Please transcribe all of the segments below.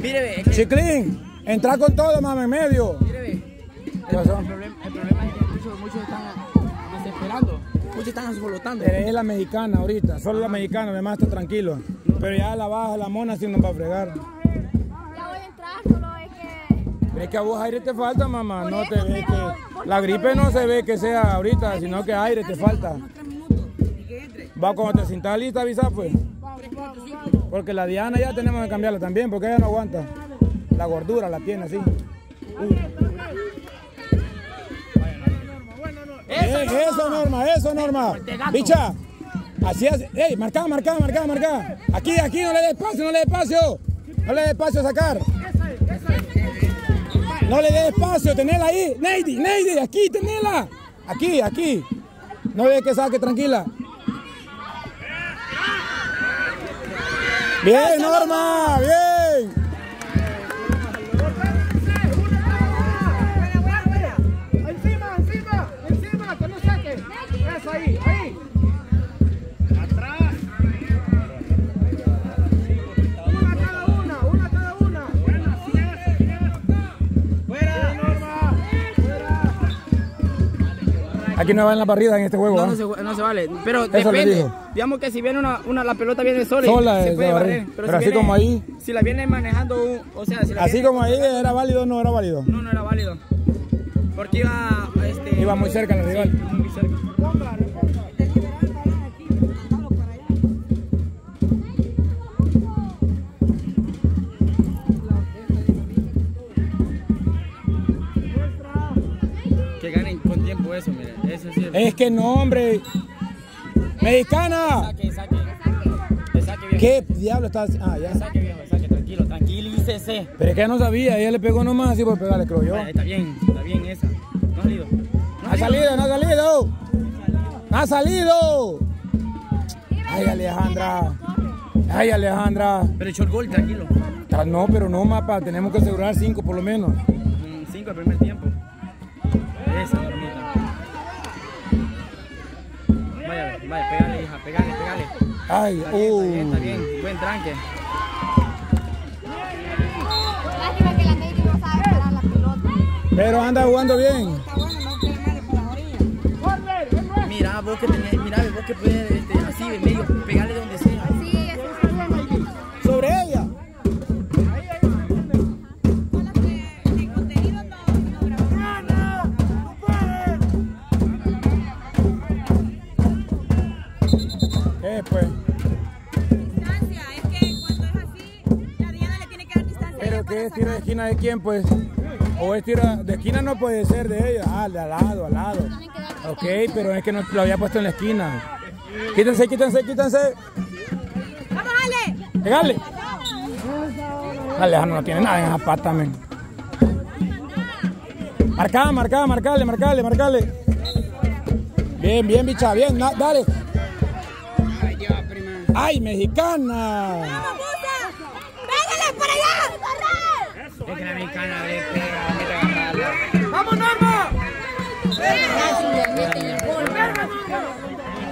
Mire, Chiclin, entra con todo, mami, en medio. Mire, el problema es que muchos están desesperando, muchos están asbolotando. Es la mexicana ahorita, solo la mexicana, además está tranquilo. Pero ya la baja, la mona sí nos va a fregar. Ya voy a entrar, solo es que... Es que a vos aire te falta, mamá. No te ve que... La gripe no se ve que sea ahorita, sino que aire te falta. Va, cuando te sientas lista, avisa pues. Porque la Diana ya tenemos que cambiarla también, porque ella no aguanta. La gordura la tiene así. Eso, Norma, eso, Norma. Bicha, así es. Ey, marca, marca, marca, marca. Aquí, aquí, no le des espacio, no le des espacio. No le des espacio a sacar. No le des espacio, tenela ahí. Neidy, Neidy, aquí, tenela. Aquí, aquí. No ve que saque, tranquila. Bien, Norma, bien. Encima, encima, encima, que no saque. Eso ahí, ahí. Atrás. Una cada una, una cada una. Buena, fuera, Norma. Fuera. Aquí no va en la barrida en este juego. No, no se vale. Pero depende. Digamos que si viene la pelota viene sola se puede barrer, pero si así viene, como ahí. Si la viene manejando, o sea, si la así viene, como ahí, ¿era válido o no era válido? No, no era válido. Porque iba muy cerca el rival. Sí, muy cerca. Que ganen con tiempo eso, mira. Eso sí es que no, hombre. ¡Mexicana! Saque, viejo. ¿Qué diablo está haciendo? Ah, ya. Saque, viejo, saque, tranquilo, tranquilícese. Pero es que no sabía, ella le pegó nomás así por pegarle, creo yo. Vale, está bien esa. No ha salido. No ha salido. Ay, Alejandra. Ay, Alejandra. Pero echó el gol, tranquilo. No, pero no, mapa, tenemos que asegurar 5 por lo menos. 5 al primer tiempo. Esa, dormita. Vaya, pégale, hija, pégale. Ay, está bien, buen tranque. Lástima que la Neidy no sabe parar la pelota. Pero anda jugando bien. Está bueno, no tiene nadie por la orilla. Mira, vos que tenés, puedes así, en medio, pegale donde sea. Sí, eso es. Sobre ella. Pues. Distancia, es que cuando es así, la Diana le tiene que dar distancia. Pero que es tiro de esquina de quién, pues. O es tiro de esquina, no puede ser de ella. Ah, de al lado. Ok, pero es que no lo había puesto en la esquina. Quítense, quítense, quítense. ¡Vamos, Ale! ¡Pégale! Alejandro no tiene nada en esas patas, men. Marcá, marcá, marcale. Bien, bien, bicha, bien, dale. ¡Ay, mexicana! ¡Vamos, puta! ¡Pégale por allá! ¡Eso! ¡Es que la mexicana le pega! ¡Vamos, Norma! ¡Casi le meten el gol!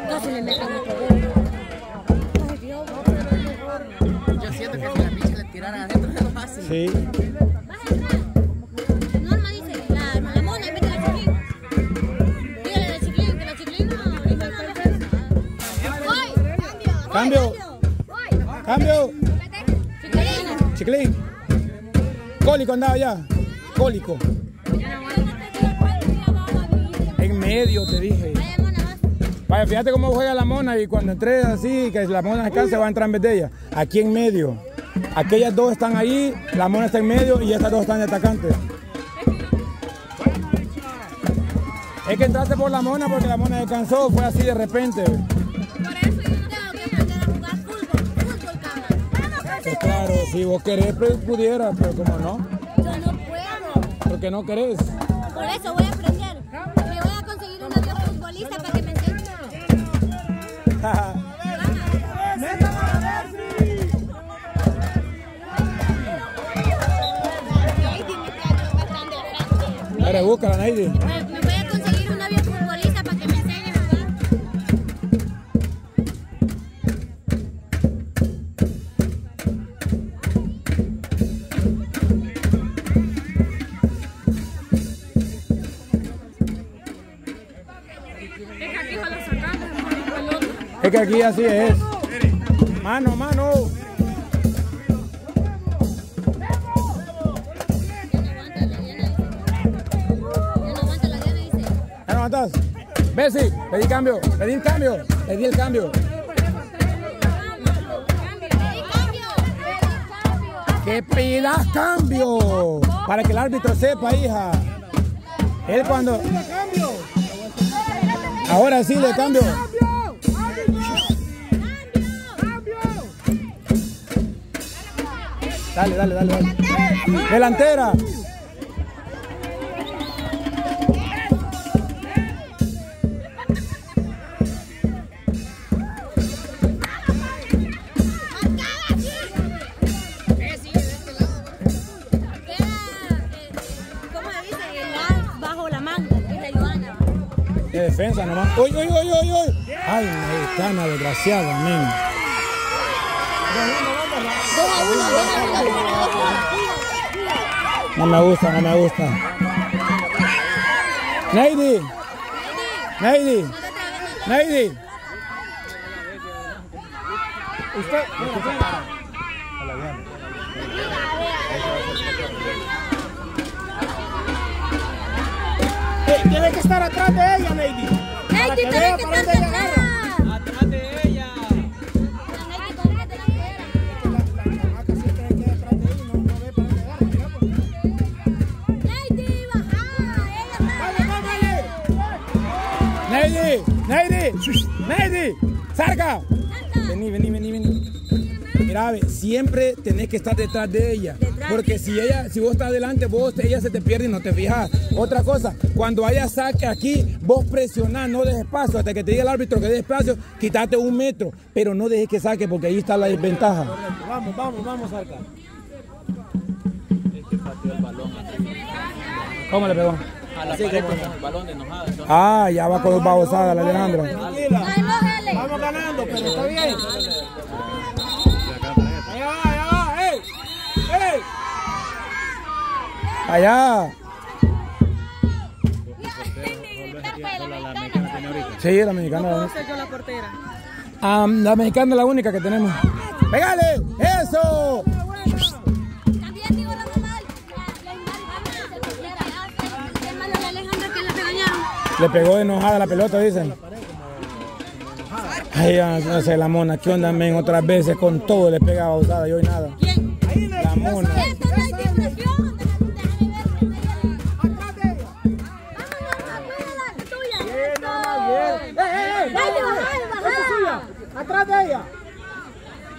¡Casi le meten el gol! Yo siento que si la bicha le tiraran adentro es lo fácil. Sí. Norma dice, la mona, mete la Chiclin. Dígale a la Chiclin, que la Chiclin no... Cambio. Cambio. Chiclin. Cólico andaba ya. Cólico. En medio te dije. Vaya, fíjate cómo juega la mona y cuando entré así, que la mona alcanza, va a entrar en vez de ella. Aquí en medio. Aquellas dos están ahí, la mona está en medio y estas dos están de atacantes. Es que entraste por la mona porque la mona descansó, fue así de repente. Claro, si vos querés, pudieras, pero como no. Yo no puedo. ¿Por qué no querés? Por eso voy a aprender. Me voy a conseguir un novio futbolista para que me enseñe. Ahora búscala, Neidy. Me voy a conseguir un novio futbolista para que me enseñe, ¿verdad? Es que aquí así es. Mano, mano. Ya no aguantas. Bessy, pedí cambio. Pedí cambio. Pedí el cambio. Que pidas cambio. Para que el árbitro sepa, hija. Él cuando... Ahora sí le cambio. Dale, dale, dale, dale. Delantera. Defensa nomás. ¡Uy, uy, uy, uy, uy! ¡Ay, mexicana, desgraciada, men! No me gusta, no me gusta. Lady. Lady. Lady. Usted. Tiene que estar atrás de ella, Lady. Lady, tiene que estar atrás. Atrás de ella. La maca siempre queda atrás de ella y no ve para dónde agarra. Lady, bajada. Lady, Lady. Sarca. Vení, vení. Mira, siempre tenés que estar detrás de ella. Porque si vos estás adelante, ella se te pierde y no te fijas. Otra cosa, cuando haya saque aquí, vos presionás, no des espacio. Hasta que te diga el árbitro que des espacio, quítate un metro. Pero no dejes que saque porque ahí está la desventaja. Correcto. Vamos, vamos, Sarca. Es que pateó el balón. ¿Cómo le pegó? A la pared con el balón enojado. Ah, ya va con los babosadas, la Alejandra. Tranquila. Vamos ganando, pero está bien. Allá. Sí, la mexicana. ¿Cómo soy yo la portera? La mexicana es la única que tenemos. ¡Pégale! ¡Eso! También digo la mamá. La Alejandra que le regañaron. Le pegó enojada la pelota, dicen. Ay, no sé, la mona. ¿Qué onda, men? Otras veces con todo le pegaba usada y hoy nada. ¿Quién? La mona. Atrás de ella.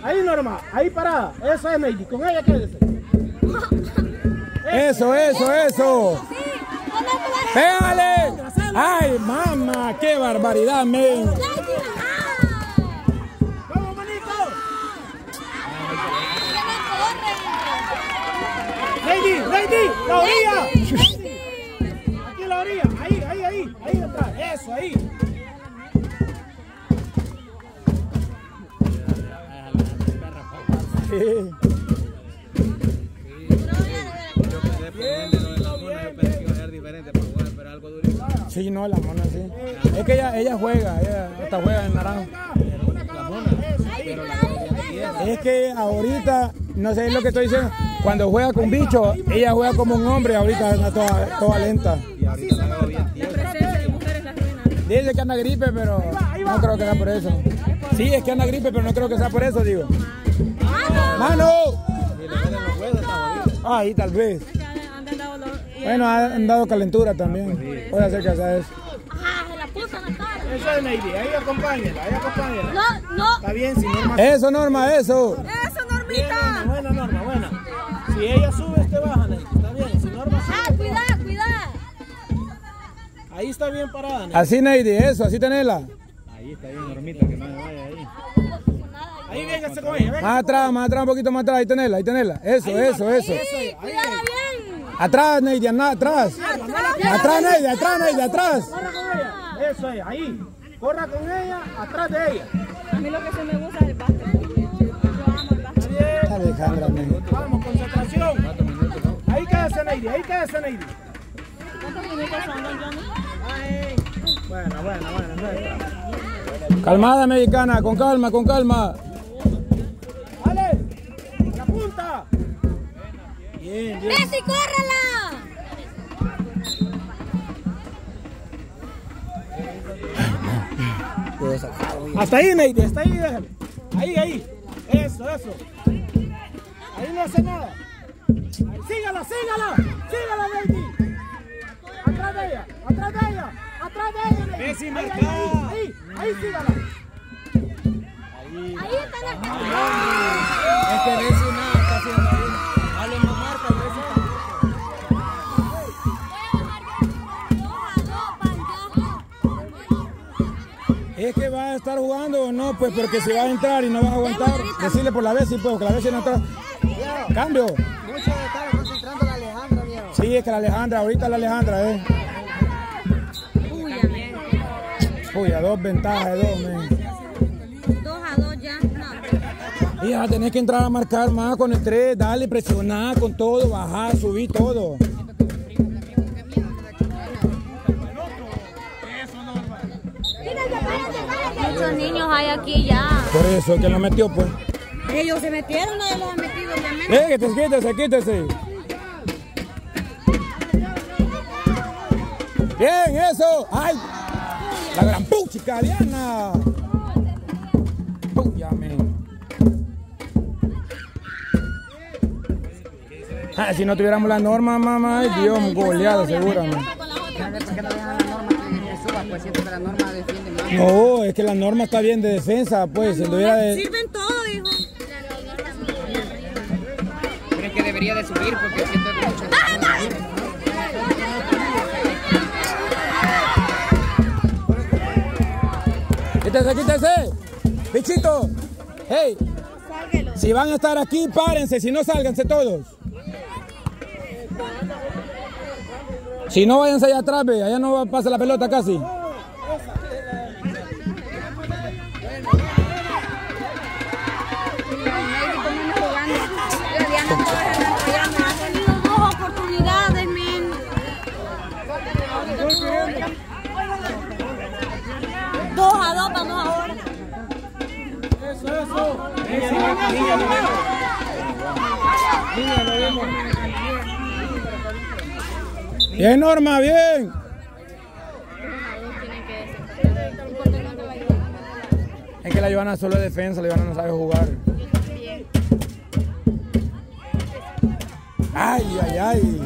Ahí, Norma, ahí parada. Eso es Neidy, con ella quédese. Eso. ¡Pégale! ¡Ay, mamá! ¡Qué barbaridad, men! ¡Vamos, manito! Neidy, la orilla. Aquí la orilla. Ahí atrás. Eso, ahí. Sí, no, la mona sí. Es que ella juega, ella hasta juega en naranja. Es que ahorita, no sé lo que estoy diciendo, cuando juega con bicho, ella juega como un hombre, ahorita anda toda lenta. Dice que anda gripe, pero no creo que sea por eso. Sí, es que anda gripe, pero no creo que sea por eso, digo. ¡Mano! Ahí tal vez. Bueno, han dado calentura también. Puede hacer que sea eso. Ajá, se la puso en la cara. Eso es Neidy, ahí acompáñala, No. Está bien, si Norma... Eso, Norma, eso. Eso, Normita. Buena, Norma, buena. Si ella sube, este baja, Neidy. Está bien, si Norma sube... Ah, cuidado. Ahí está bien parada, Neidy. Así, Neidy, eso, así tenela. Ahí está bien, Normita, que no me vaya ahí. Ahí véngase con ella, más atrás, un poquito más atrás, ahí tenela, Eso, eso. Sí, cuidado bien. Atrás, Neidy, atrás. Atrás, Neidy, atrás. Corra con ella. Eso es, ahí. Corra con ella, atrás de ella. A mí lo que se me gusta es el básquet. Yo amo el básquet. Alejandra, vamos, concentración. Ahí quédese, Neidy, ¿Cuántos minutos son, don Johnny? Bueno. Calmada, mexicana, con calma, con calma. ¡Vale! ¡A la punta! Bien, bien. ¡Bessy, córrala! Hasta ahí, Neidy, hasta ahí, déjale. Ahí, ahí. Eso, eso. Ahí no hace nada. Sígala, sígala. Sígala, Neidy. Atrás de ella, atrás de ella. Atrás de ella. Bessy, marcada. Ahí, ahí, sígala. Ahí. Ahí está la. Es que Bessy nada está haciendo ahí. Ale no marca, Bessy tampoco. Es que va a estar jugando o no, pues porque si va a entrar y no va a aguantar, decirle por la Bessy, pues, que la Bessy no está. Cambio. Muchos estaban concentrando a la Alejandra, miedo. Sí, es que la Alejandra, ahorita la Alejandra, Uy, a dos ventajas, men. 2-2 ya, no. Hija, tenés que entrar a marcar más con el 3, dale, presionar con todo, bajar, subir todo. Muchos niños hay aquí ya. Por eso, ¿quién lo metió, pues? Ellos se metieron, no los han metido, obviamente. Quítese, quítese. Bien, eso. ¡Ay! La gran puchica, Diana. ¡Uy, amén! Ah, si no tuviéramos la Norma, mamá, ay, Dios, goleado, seguramente. Pues siempre la Norma defiende más. No, es que la Norma está bien de defensa, pues. No, de... Sirven todo, hijo. Pero es que debería de subir porque siento que mucho. ¡Quítese, quítese! ¡Bichito! ¡Hey! Sálguelo. Si van a estar aquí, párense. Si no, sálganse todos. Si no, váyanse allá atrás, ve. Allá no pasa la pelota casi. Bien, Norma, bien. Es que la Joana solo es defensa, la Joana no sabe jugar. Ay, ay, ay.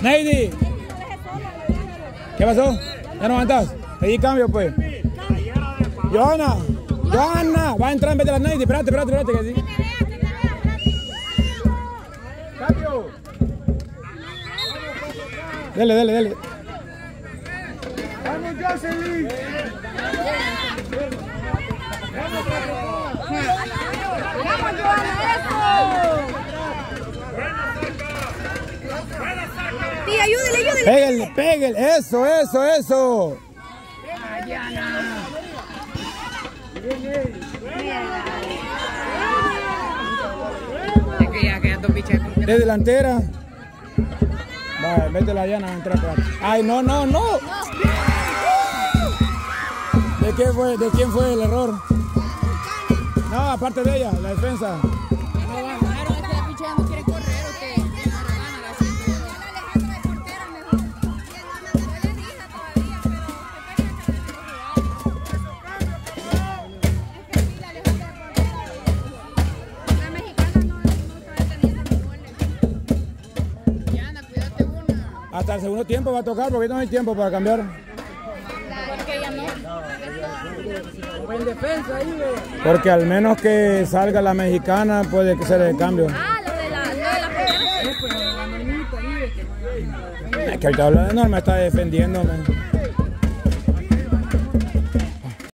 Neidy, ¿qué pasó? ¿Ya no aguantas? Pedí cambio, pues. Joana, Joana, va a entrar en vez de la Neidy. Espérate, espérate, espérate. Que sí. Cambio. Dele, dele, dele. Vamos, José Luis. Vamos, Joana, eso. Ayúdele, ayúdele. Pégale, pégale. Eso, eso, eso. Diana. Es que ya quedan dos bichas. De delantera. Vale, métela a Diana, entra acá. Ay, no, no, no. ¿De qué fue? ¿De quién fue el error? No, aparte de ella, la defensa. Hasta el segundo tiempo va a tocar porque no hay tiempo para cambiar. Porque al menos que salga la mexicana puede ser el cambio. Ah, lo de la primera. pues la Normita ahí. Es que ahorita habla de Norma, está defendiéndome.